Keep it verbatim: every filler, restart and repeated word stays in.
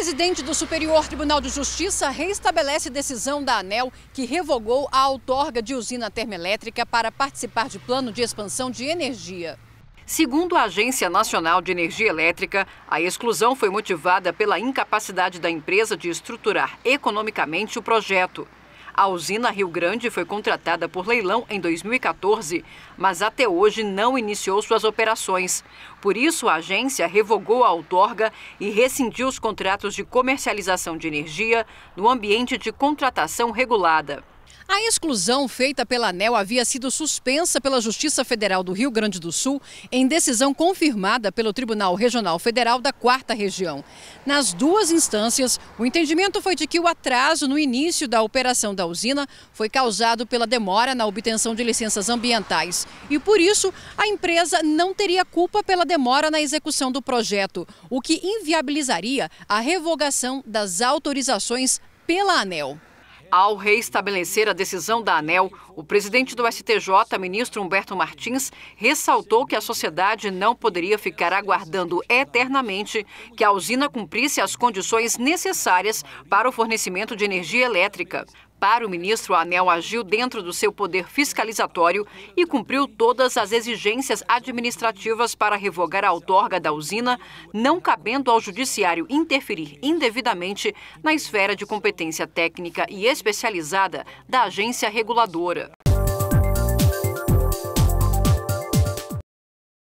presidente do Superior Tribunal de Justiça reestabelece decisão da ANEEL que revogou a outorga de usina termoelétrica para participar de plano de expansão de energia. Segundo a Agência Nacional de Energia Elétrica, a exclusão foi motivada pela incapacidade da empresa de estruturar economicamente o projeto. A usina Rio Grande foi contratada por leilão em dois mil e quatorze, mas até hoje não iniciou suas operações. Por isso, a agência revogou a outorga e rescindiu os contratos de comercialização de energia no ambiente de contratação regulada. A exclusão feita pela ANEEL havia sido suspensa pela Justiça Federal do Rio Grande do Sul em decisão confirmada pelo Tribunal Regional Federal da quarta Região. Nas duas instâncias, o entendimento foi de que o atraso no início da operação da usina foi causado pela demora na obtenção de licenças ambientais e, por isso, a empresa não teria culpa pela demora na execução do projeto, o que inviabilizaria a revogação das autorizações pela ANEEL. Ao reestabelecer a decisão da ANEEL, o presidente do S T J, ministro Humberto Martins, ressaltou que a sociedade não poderia ficar aguardando eternamente que a usina cumprisse as condições necessárias para o fornecimento de energia elétrica. Para o ministro, a ANEEL agiu dentro do seu poder fiscalizatório e cumpriu todas as exigências administrativas para revogar a outorga da usina, não cabendo ao judiciário interferir indevidamente na esfera de competência técnica e especializada da agência reguladora.